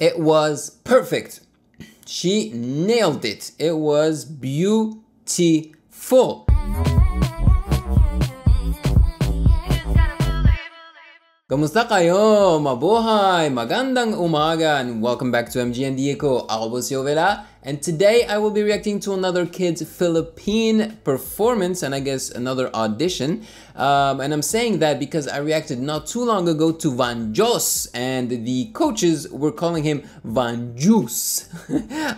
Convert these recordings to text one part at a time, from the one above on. It was perfect. She nailed it. It was beautiful. Kamusta kayo? Mabuhay! Magandang umaga! And welcome back to MGN Diego. Ako po si Ovela, and today I will be reacting to another kids' Philippine performance and I guess another audition. And I'm saying that because I reacted not too long ago to Van Jos, and the coaches were calling him Van Juice.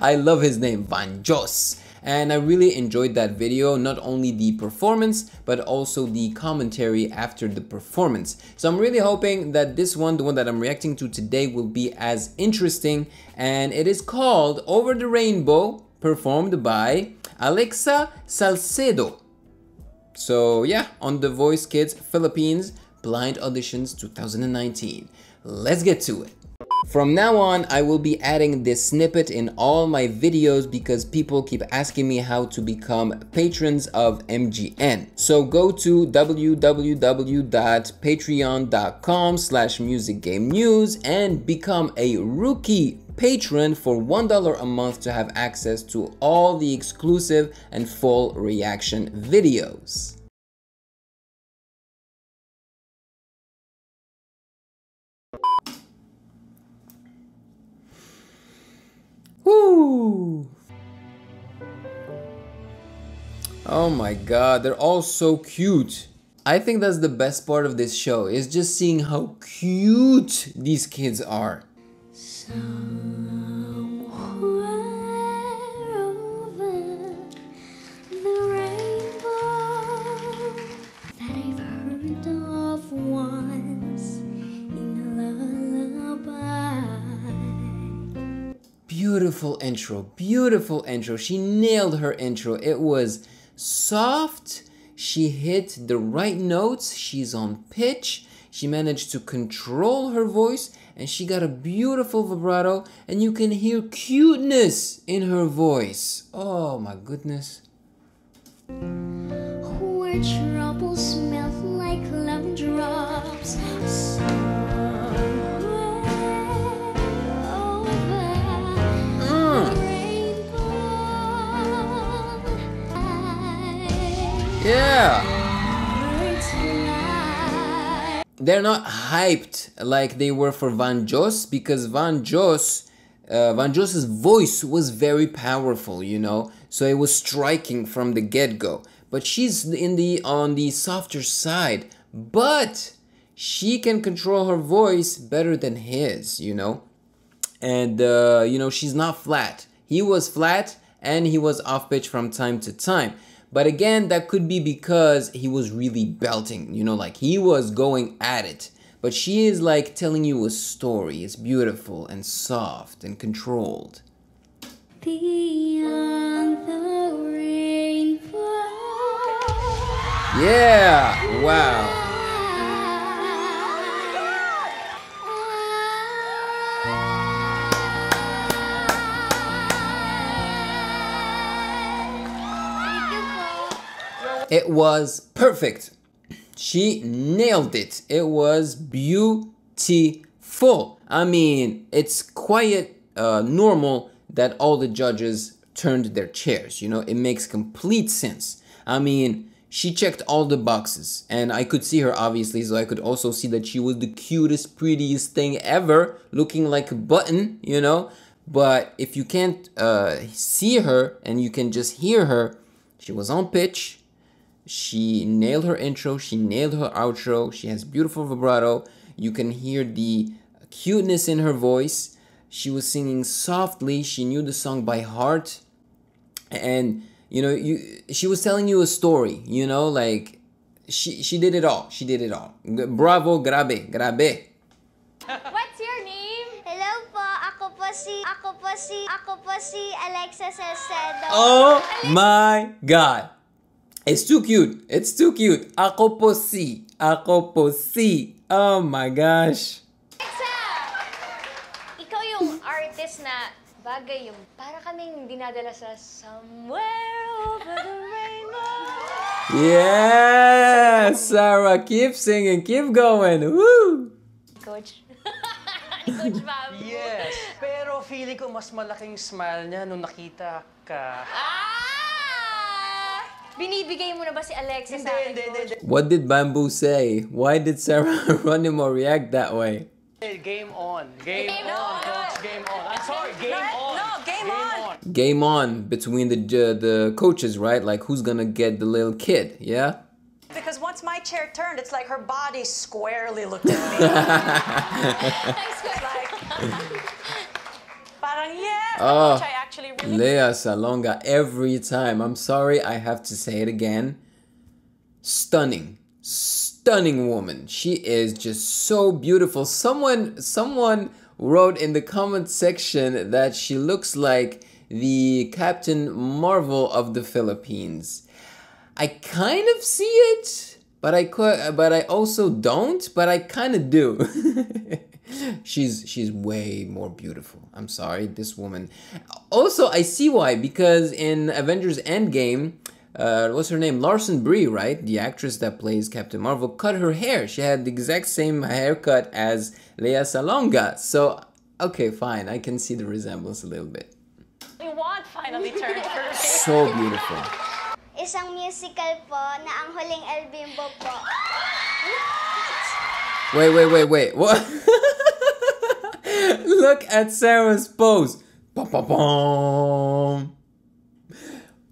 I love his name, Van Jos. And I really enjoyed that video, not only the performance, but also the commentary after the performance. So I'm really hoping that this one, the one that I'm reacting to today, will be as interesting. And it is called Over the Rainbow, performed by Alexa Salcedo. So yeah, on The Voice Kids Philippines Blind Auditions 2019. Let's get to it. From now on, I will be adding this snippet in all my videos because people keep asking me how to become patrons of MGN. So go to www.patreon.com/musicgamenews and become a rookie patron for $1 a month to have access to all the exclusive and full reaction videos. Woo! Oh my god, they're all so cute. I think that's the best part of this show, is just seeing how cute these kids are. Somewhere over the rainbow that I've heard of once in a lullaby. Beautiful intro, beautiful intro. She nailed her intro. It was soft. She hit the right notes. She's on pitch. She managed to control her voice and she got a beautiful vibrato, and you can hear cuteness in her voice. Oh my goodness. Where trouble smells like lemon drops. Yeah! They're not hyped like they were for Van Jos, because Van Jos's voice was very powerful, you know, so it was striking from the get-go. But she's on the softer side, but she can control her voice better than his, you know, and you know, she's not flat. He was flat and he was off pitch from time to time. But again, that could be because he was really belting, you know, like he was going at it. But she is like telling you a story. It's beautiful and soft and controlled. Beyond the rainbow. Yeah, wow. It was perfect. She nailed it. It was beautiful. I mean, it's quite normal that all the judges turned their chairs. You know, it makes complete sense. I mean, she checked all the boxes, and I could see her obviously, so I could also see that she was the cutest, prettiest thing ever, looking like a button, you know. But if you can't see her and you can just hear her, she was on pitch. She nailed her intro, she nailed her outro, she has beautiful vibrato, you can hear the cuteness in her voice, she was singing softly, she knew the song by heart, and you know, she was telling you a story, you know, like, she did it all, she did it all. Bravo, grabe, grabe. What's your name? Hello po, ako po si Alexa Salcedo. Oh my god! It's too cute. It's too cute. Ako po si. Ako po si. Oh my gosh. Alexa! Ikaw yung artist na bagay yung para kaming dinadala sa somewhere over the rainbow. Yeah! Sarah, keep singing. Keep going. Woo! Coach. Coach Bamboo. Yes. Pero feeling ko mas malaking smile niya nung nakita ka. Binibigay mo na ba si Alexa sa akin, Coach? What did Bamboo say? Why did Sarah Geronimo react that way? Game on. Game on, Coach. Game on. I'm sorry. Game on. Game on between the coaches, right? Like, who's gonna get the little kid, yeah? Because once my chair turned, it's like her body squarely looked at me. Parang yes, oh, which I actually really... Lea Salonga, every time. I'm sorry, I have to say it again. Stunning. Stunning woman. She is just so beautiful. Someone wrote in the comment section that she looks like the Captain Marvel of the Philippines. I kind of see it, but I also don't, but I kind of do. she's way more beautiful. I'm sorry, this woman. Also, I see why, because in Avengers Endgame, what's her name? Larson Bree, right? The actress that plays Captain Marvel cut her hair. She had the exact same haircut as Lea Salonga. So, okay, fine. I can see the resemblance a little bit. The wand finally turned her. So beautiful. Isang musical po na ang huling El Bimbo po. What? Wait. What? Look at Sarah's pose. Ba-ba-bom.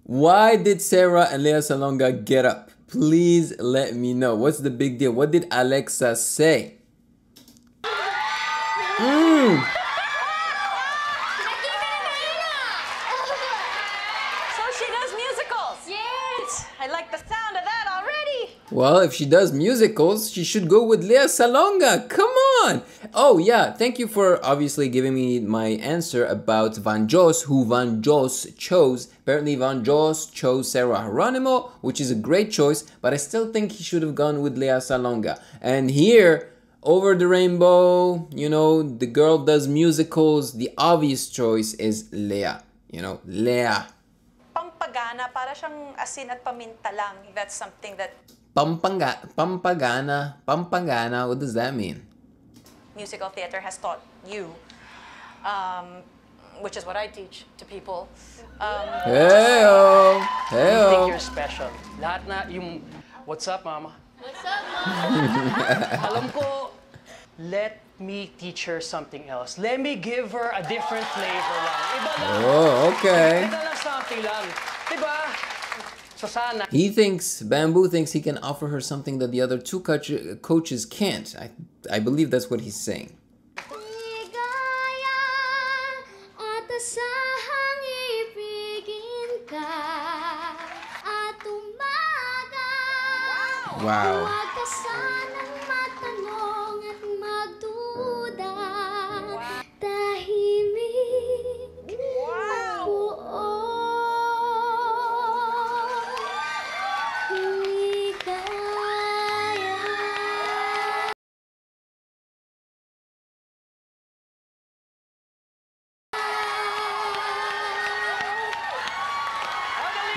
Why did Sarah and Lea Salonga get up? Please let me know. What's the big deal? What did Alexa say? Well, if she does musicals, she should go with Lea Salonga. Come on! Oh, yeah. Thank you for obviously giving me my answer about Van Jos, who Van Jos chose. Apparently, Van Jos chose Sarah Geronimo, which is a great choice, but I still think he should have gone with Lea Salonga. And here, Over the Rainbow, you know, the girl does musicals. The obvious choice is Lea. You know, Lea. Pampagana, para siyang asin at paminta lang. That's something that... Pampangana, what does that mean? Musical theater has taught you, which is what I teach to people. Hey-o! Hey-o! You think you're special. Lahat na yung, what's up, Mama? What's up, Mama? Alam ko, let me teach her something else. Let me give her a different flavor lang. Iba lang. Oh, okay. Iba lang something lang. Diba? Bamboo thinks he can offer her something that the other two coaches can't. I believe that's what he's saying. Wow.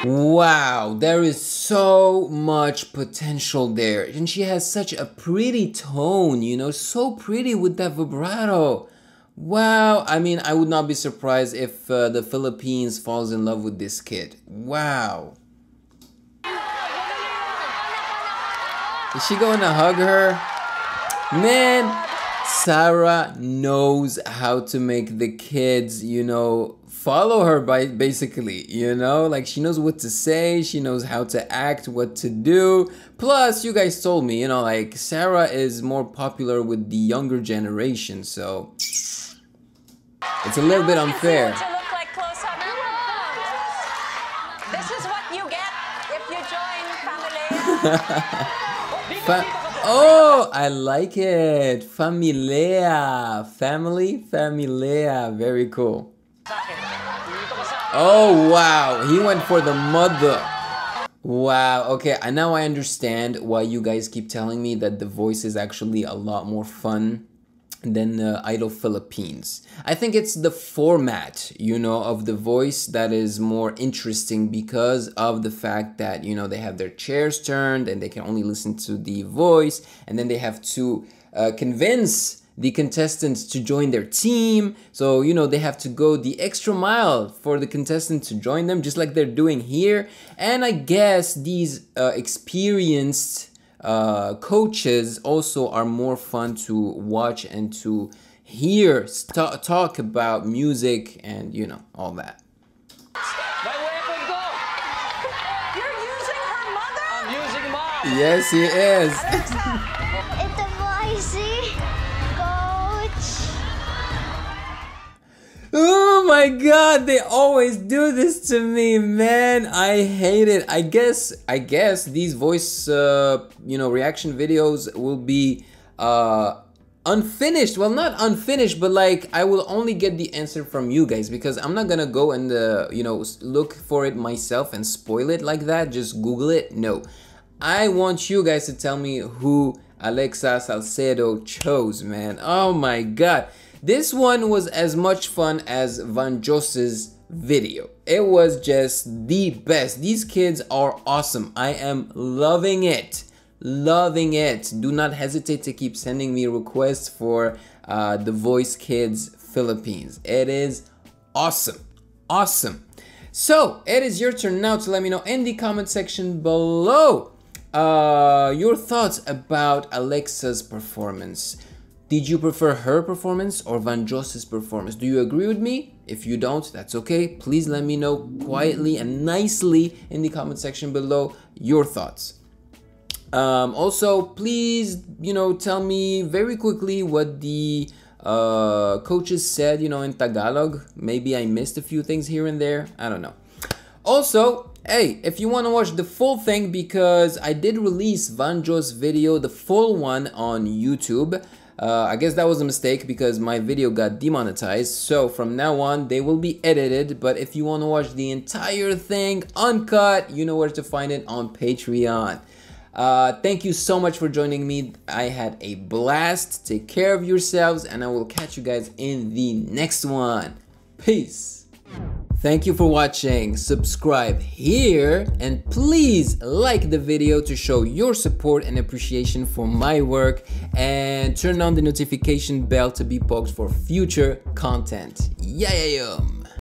Wow, there is so much potential there. And she has such a pretty tone, you know, so pretty with that vibrato. Wow, I mean, I would not be surprised if the Philippines falls in love with this kid. Wow. Is she going to hug her? Man, Sarah knows how to make the kids, you know, follow her by basically, you know, like she knows what to say, she knows how to act, what to do. Plus, you guys told me, you know, like Sarah is more popular with the younger generation, so it's a little bit unfair. This is what you get if you join Familia. Oh, I like it. Familia. Familia. Very cool. Oh, wow. He went for the mother. Wow. Okay, and now I understand why you guys keep telling me that The Voice is actually a lot more fun than Idol Philippines. I think it's the format, you know, of The Voice that is more interesting because of the fact that, you know, they have their chairs turned and they can only listen to the voice, and then they have to convince the contestants to join their team. So, you know, they have to go the extra mile for the contestants to join them, just like they're doing here. And I guess these experienced coaches also are more fun to watch and to hear talk about music and, you know, all that. Yes, he is. It's a voicey coach. Oh my God, they always do this to me, man. I hate it. I guess these voice, you know, reaction videos will be unfinished. Well, not unfinished, but like I will only get the answer from you guys because I'm not gonna go and you know, look for it myself and spoil it like that. Just Google it. No. I want you guys to tell me who Alexa Salcedo chose, man. Oh my God. This one was as much fun as Van Jos's video. It was just the best. These kids are awesome. I am loving it. Loving it. Do not hesitate to keep sending me requests for The Voice Kids Philippines. It is awesome. Awesome. So, it is your turn now to let me know in the comment section below. Your thoughts about Alexa's performance. Did you prefer her performance or Van Jos's performance? Do you agree with me? If you don't, that's okay. Please let me know quietly and nicely in the comment section below your thoughts. Also, please, you know, tell me very quickly what the coaches said, you know, in Tagalog. Maybe I missed a few things here and there. I don't know. Also, hey, if you want to watch the full thing, because I did release Van Jos' video, the full one, on YouTube. I guess that was a mistake because my video got demonetized. So from now on, they will be edited. But if you want to watch the entire thing uncut, you know where to find it on Patreon. Thank you so much for joining me. I had a blast. Take care of yourselves, and I will catch you guys in the next one. Peace. Thank you for watching, subscribe here, and please like the video to show your support and appreciation for my work, and turn on the notification bell to be poked for future content. Yayayum!